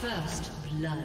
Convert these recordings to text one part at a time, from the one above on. First blood.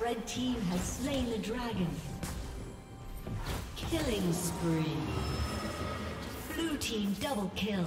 Red team has slain the dragon. Killing spree. Blue team double kill.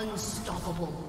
Unstoppable.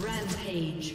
Rampage. Rampage.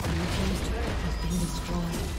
Blue team's turret has been destroyed.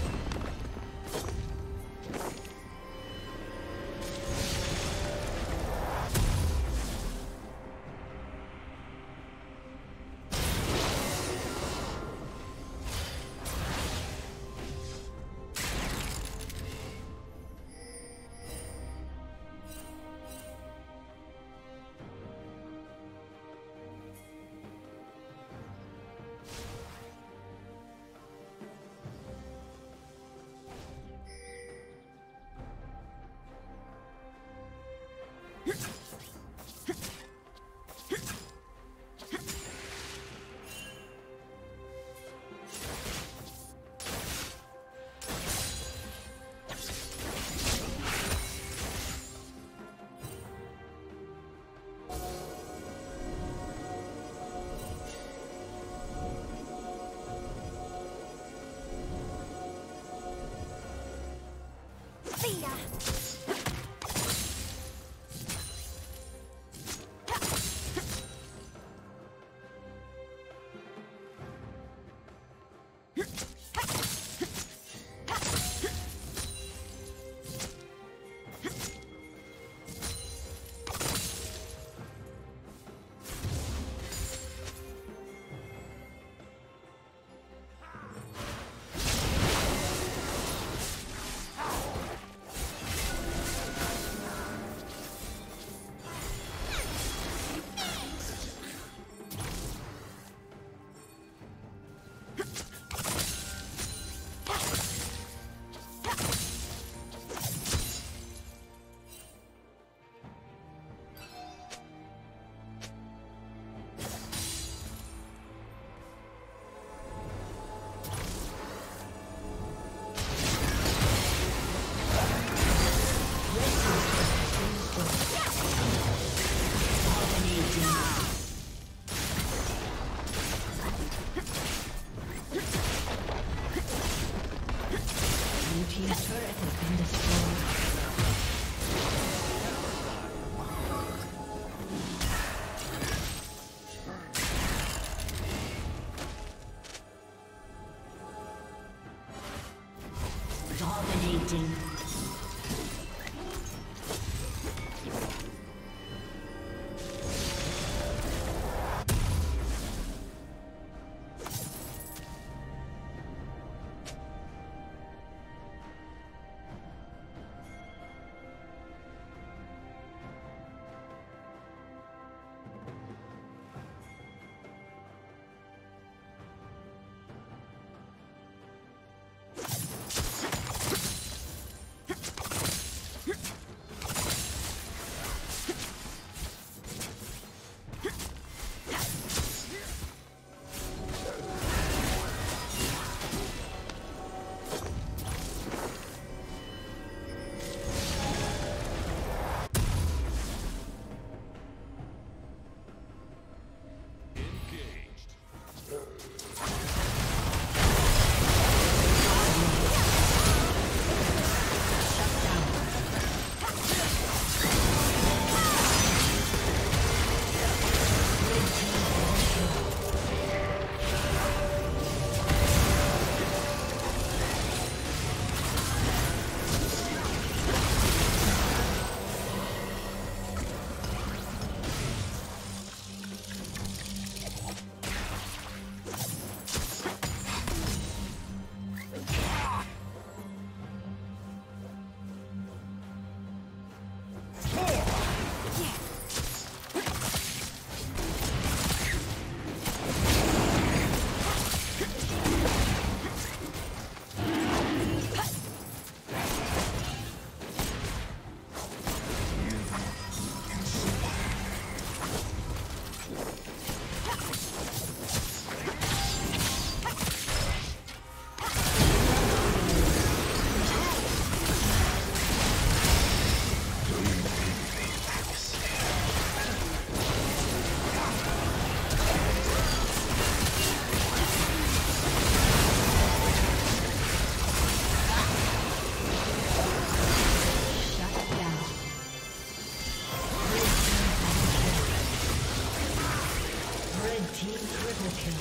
Team triple kill.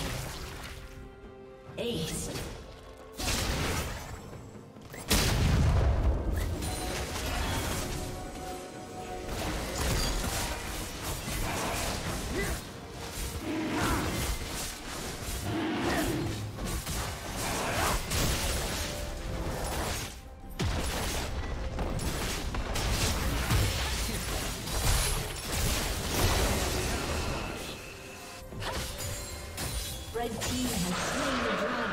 Ace. Red team has slain the dragon.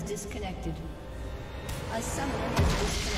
has disconnected. A summoner has disconnected.